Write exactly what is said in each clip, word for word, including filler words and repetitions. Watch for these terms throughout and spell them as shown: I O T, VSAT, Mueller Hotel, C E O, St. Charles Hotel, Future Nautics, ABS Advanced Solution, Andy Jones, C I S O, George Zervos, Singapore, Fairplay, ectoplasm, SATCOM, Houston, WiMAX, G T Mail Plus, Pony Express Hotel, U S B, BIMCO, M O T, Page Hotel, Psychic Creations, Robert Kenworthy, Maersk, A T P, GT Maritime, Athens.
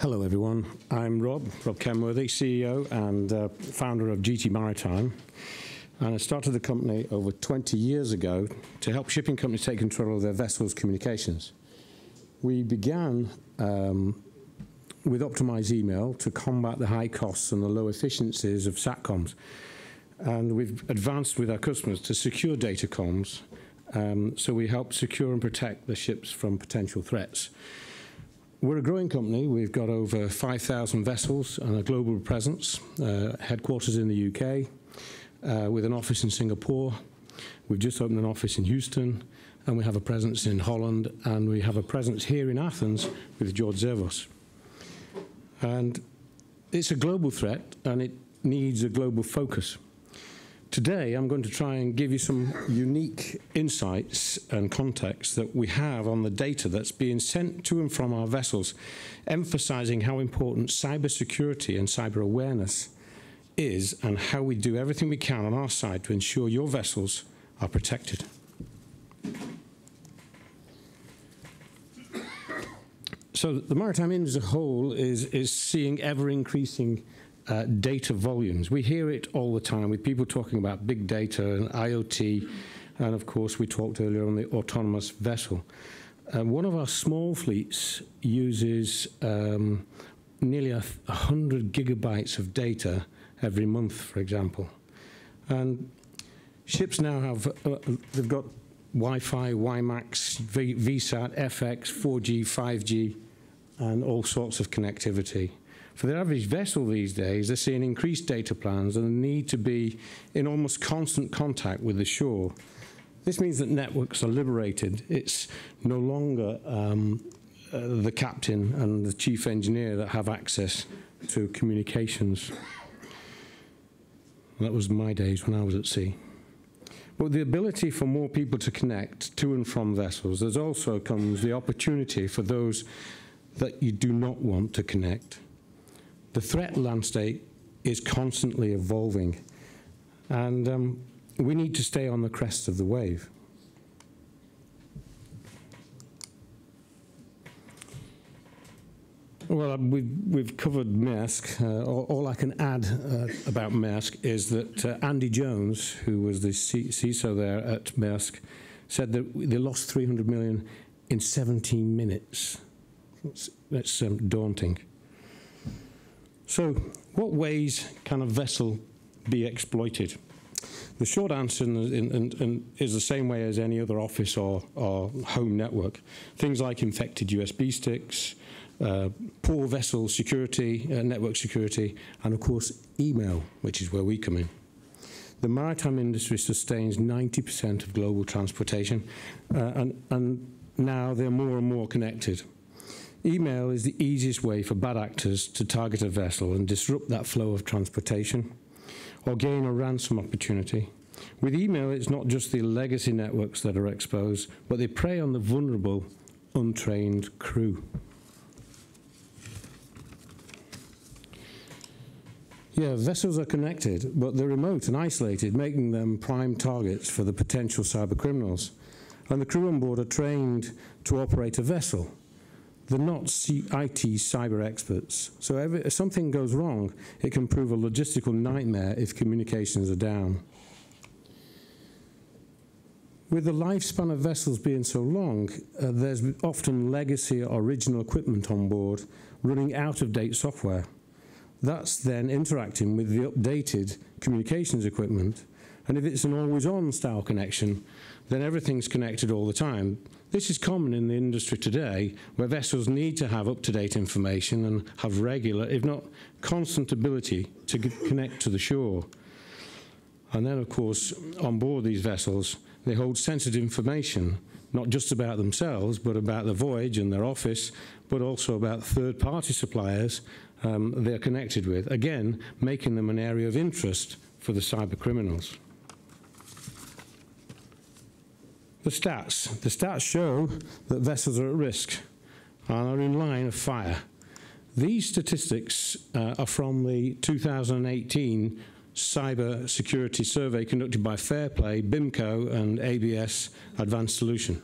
Hello everyone, I'm Rob, Rob Kenworthy, C E O and uh, founder of G T Maritime, and I started the company over twenty years ago to help shipping companies take control of their vessels' communications. We began um, with optimized email to combat the high costs and the low efficiencies of SATCOMs, and we've advanced with our customers to secure data comms, um, so we help secure and protect the ships from potential threats. We're a growing company. We've got over five thousand vessels and a global presence, uh, headquarters in the U K, uh, with an office in Singapore. We've just opened an office in Houston, and we have a presence in Holland, and we have a presence here in Athens with George Zervos. And it's a global threat, and it needs a global focus. Today, I'm going to try and give you some unique insights and context that we have on the data that's being sent to and from our vessels, emphasizing how important cybersecurity and cyber awareness is and how we do everything we can on our side to ensure your vessels are protected. So the maritime industry as a whole is, is seeing ever-increasing Uh, data volumes. We hear it all the time with people talking about big data and I O T, and of course we talked earlier on the autonomous vessel. Uh, one of our small fleets uses um, nearly a hundred gigabytes of data every month, for example. And ships now have, uh, they've got Wi-Fi, WiMAX, v VSAT, F X, four G, five G, and all sorts of connectivity. For the average vessel these days, they're seeing increased data plans and the need to be in almost constant contact with the shore. This means that networks are liberated. It's no longer um, uh, the captain and the chief engineer that have access to communications. That was my days when I was at sea. But the ability for more people to connect to and from vessels, there's also comes the opportunity for those that you do not want to connect. The threat landscape is constantly evolving, and um, we need to stay on the crest of the wave. Well, we've, we've covered Maersk. Uh, all, all I can add uh, about Maersk is that uh, Andy Jones, who was the C I S O there at Maersk, said that they lost three hundred million in seventeen minutes. That's, that's um, daunting. So, what ways can a vessel be exploited? The short answer in, in, in, is the same way as any other office or, or home network. Things like infected U S B sticks, uh, poor vessel security, uh, network security, and of course email, which is where we come in. The maritime industry sustains ninety percent of global transportation, uh, and, and now they're more and more connected. Email is the easiest way for bad actors to target a vessel and disrupt that flow of transportation or gain a ransom opportunity. With email, it's not just the legacy networks that are exposed, but they prey on the vulnerable, untrained crew. Yeah, vessels are connected, but they're remote and isolated, making them prime targets for the potential cyber criminals. And the crew on board are trained to operate a vessel. They're not I T cyber experts, so every, if something goes wrong, it can prove a logistical nightmare if communications are down. With the lifespan of vessels being so long, uh, there's often legacy or original equipment on board running out-of-date software. That's then interacting with the updated communications equipment, and if it's an always-on style connection, then everything's connected all the time. This is common in the industry today, where vessels need to have up-to-date information and have regular, if not constant, ability to connect to the shore. And then, of course, on board these vessels, they hold sensitive information, not just about themselves, but about the voyage and their office, but also about third-party suppliers um, they're connected with, again, making them an area of interest for the cyber criminals. The stats. The stats show that vessels are at risk and are in line of fire. These statistics uh, are from the two thousand eighteen Cyber Security Survey conducted by Fairplay, BIMCO, and A B S Advanced Solution.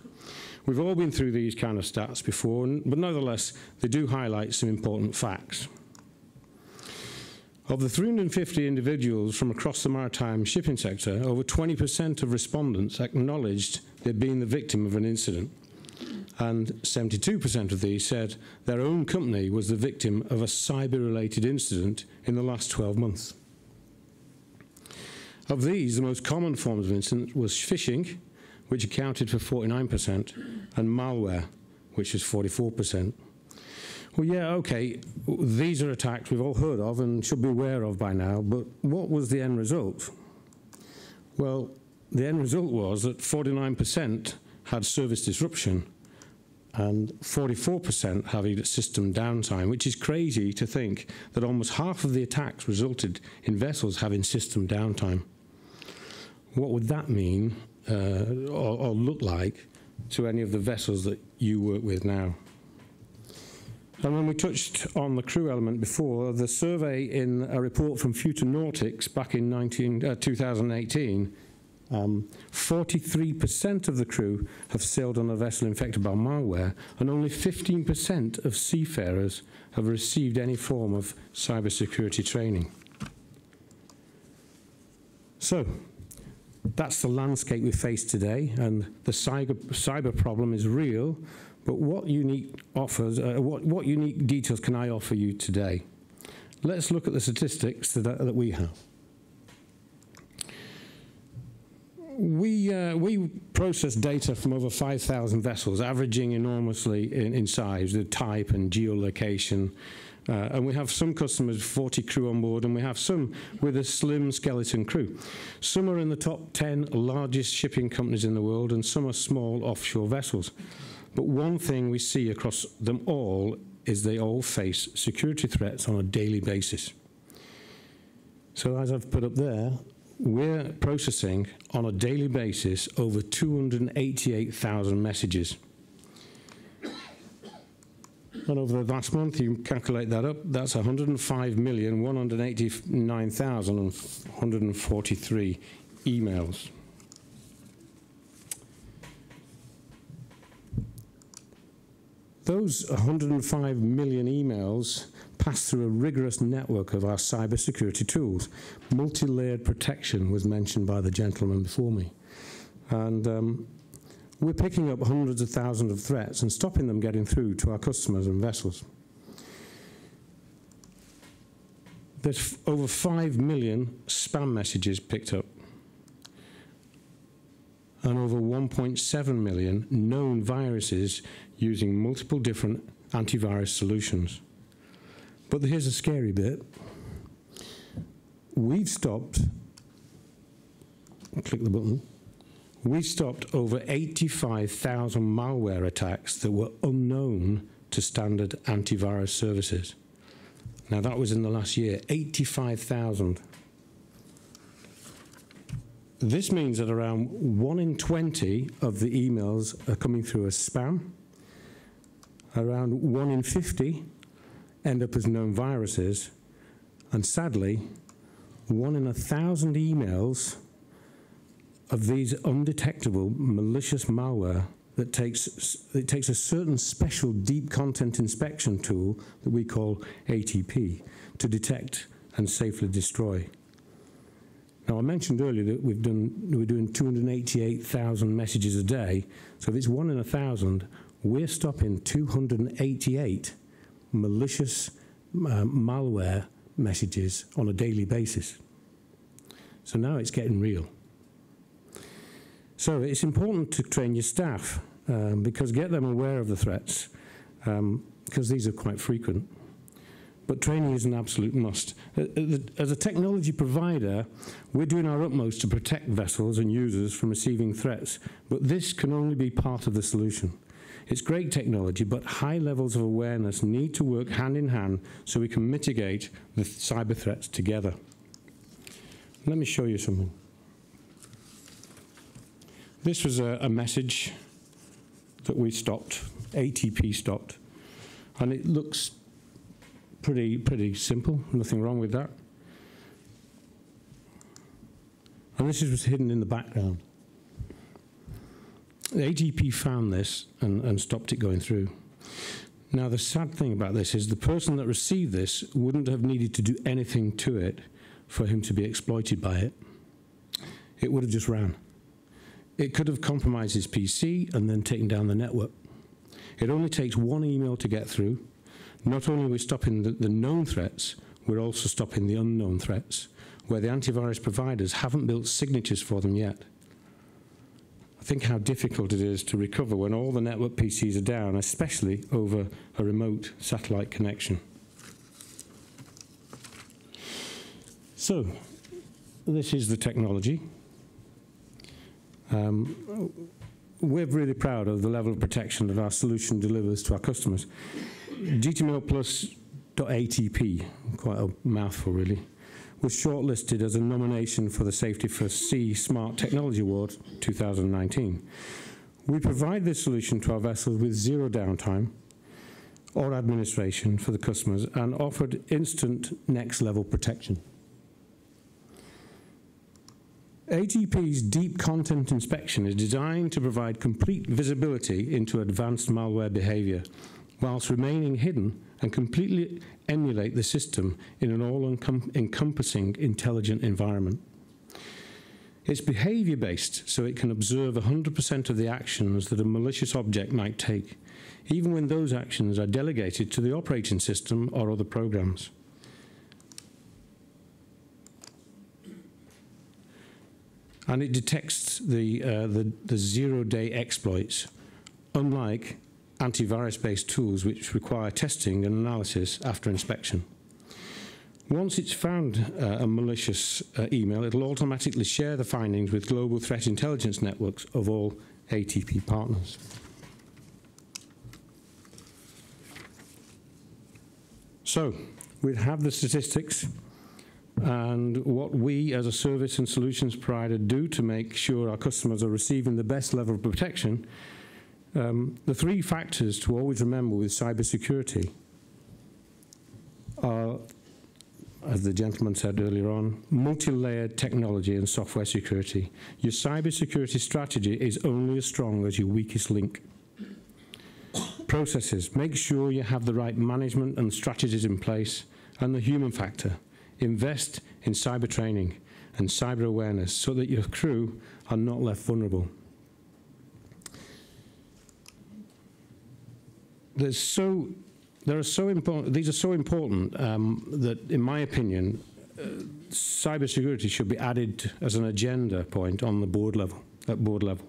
We've all been through these kind of stats before, but nonetheless, they do highlight some important facts. Of the three hundred fifty individuals from across the maritime shipping sector, over twenty percent of respondents acknowledged they'd been the victim of an incident, and seventy-two percent of these said their own company was the victim of a cyber-related incident in the last twelve months. Of these, the most common forms of incident was phishing, which accounted for forty-nine percent, and malware, which was forty-four percent. Well, yeah, okay, these are attacks we've all heard of and should be aware of by now, but what was the end result? Well, the end result was that forty-nine percent had service disruption and forty-four percent having system downtime, which is crazy to think that almost half of the attacks resulted in vessels having system downtime. What would that mean uh, or, or look like to any of the vessels that you work with now? And when we touched on the crew element before, the survey in a report from Future Nautics back in nineteen, uh, twenty eighteen, um, forty-three percent of the crew have sailed on a vessel infected by malware, and only fifteen percent of seafarers have received any form of cybersecurity training. So, that's the landscape we face today, and the cyber, cyber problem is real. But what unique offers, uh, what, what unique details can I offer you today? Let's look at the statistics that, that we have. We, uh, we process data from over five thousand vessels, averaging enormously in, in size, the type and geolocation. Uh, and we have some customers with forty crew on board, and we have some with a slim skeleton crew. Some are in the top ten largest shipping companies in the world, and some are small offshore vessels. But one thing we see across them all is they all face security threats on a daily basis. So as I've put up there, we're processing on a daily basis over two hundred eighty-eight thousand messages. And over the last month, you calculate that up, that's one hundred five million, one hundred eighty-nine thousand, one hundred forty-three emails. Those one hundred five million emails pass through a rigorous network of our cybersecurity tools. Multi-layered protection was mentioned by the gentleman before me. And um, we're picking up hundreds of thousands of threats and stopping them getting through to our customers and vessels. There's over five million spam messages picked up, and over one point seven million known viruses using multiple different antivirus solutions. But here's a scary bit. We've stopped, click the button, we've stopped over eighty-five thousand malware attacks that were unknown to standard antivirus services. Now that was in the last year, eighty-five thousand. This means that around one in twenty of the emails are coming through as spam. Around one in fifty end up as known viruses. And sadly, one in a thousand emails of these undetectable malicious malware that takes, it takes a certain special deep content inspection tool that we call A T P to detect and safely destroy. Now, I mentioned earlier that we've done, we're doing two hundred eighty-eight thousand messages a day, so if it's one in a thousand, we're stopping two hundred eighty-eight malicious uh, malware messages on a daily basis. So now it's getting real. So it's important to train your staff, um, because get them aware of the threats, um, because these are quite frequent. But training is an absolute must. As a technology provider, we're doing our utmost to protect vessels and users from receiving threats, but this can only be part of the solution. It's great technology, but high levels of awareness need to work hand in hand so we can mitigate the cyber threats together. Let me show you something. This was a, a message that we stopped, A T P stopped, and it looks Pretty, pretty simple, nothing wrong with that. And this is what's hidden in the background. The A T P found this and, and stopped it going through. Now, the sad thing about this is the person that received this wouldn't have needed to do anything to it for him to be exploited by it. It would have just ran. It could have compromised his P C and then taken down the network. It only takes one email to get through. Not only are we stopping the, the known threats, we're also stopping the unknown threats, where the antivirus providers haven't built signatures for them yet. I think how difficult it is to recover when all the network P Cs are down, especially over a remote satellite connection. So, this is the technology. Um, we're really proud of the level of protection that our solution delivers to our customers. G T Mail Plus dot A T P, quite a mouthful really, was shortlisted as a nomination for the Safety for Sea Smart Technology Award two thousand nineteen. We provide this solution to our vessels with zero downtime or administration for the customers and offered instant next level protection. A T P's deep content inspection is designed to provide complete visibility into advanced malware behavior whilst remaining hidden and completely emulate the system in an all-encompassing intelligent environment. It's behavior-based, so it can observe one hundred percent of the actions that a malicious object might take, even when those actions are delegated to the operating system or other programs. And it detects the, uh, the, the zero-day exploits, unlike antivirus-based tools which require testing and analysis after inspection. Once it's found uh, a malicious uh, email, it'll automatically share the findings with global threat intelligence networks of all A T P partners. So, we have the statistics and what we as a service and solutions provider do to make sure our customers are receiving the best level of protection. Um, the three factors to always remember with cybersecurity are, as the gentleman said earlier on, multi-layered technology and software security. Your cybersecurity strategy is only as strong as your weakest link. Processes. Make sure you have the right management and strategies in place. And the human factor. Invest in cyber training and cyber awareness so that your crew are not left vulnerable. There's so, there are so important, these are so important um, that, in my opinion, uh, cybersecurity should be added as an agenda point on the board level, at board level.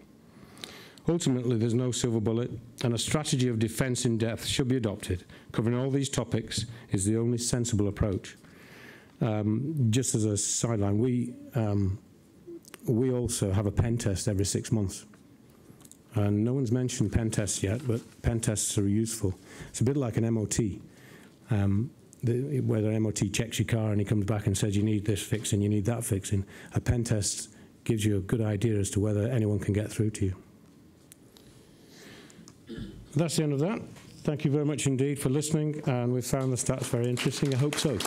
Ultimately, there's no silver bullet, and a strategy of defense in depth should be adopted. Covering all these topics is the only sensible approach. Um, just as a sideline, we, um, we also have a pen test every six months. And no one's mentioned pen tests yet, but pen tests are useful. It's a bit like an M O T, um, the, where the M O T checks your car and he comes back and says you need this fixing, you need that fixing. A pen test gives you a good idea as to whether anyone can get through to you. That's the end of that. Thank you very much indeed for listening, and we've found the stats very interesting. I hope so.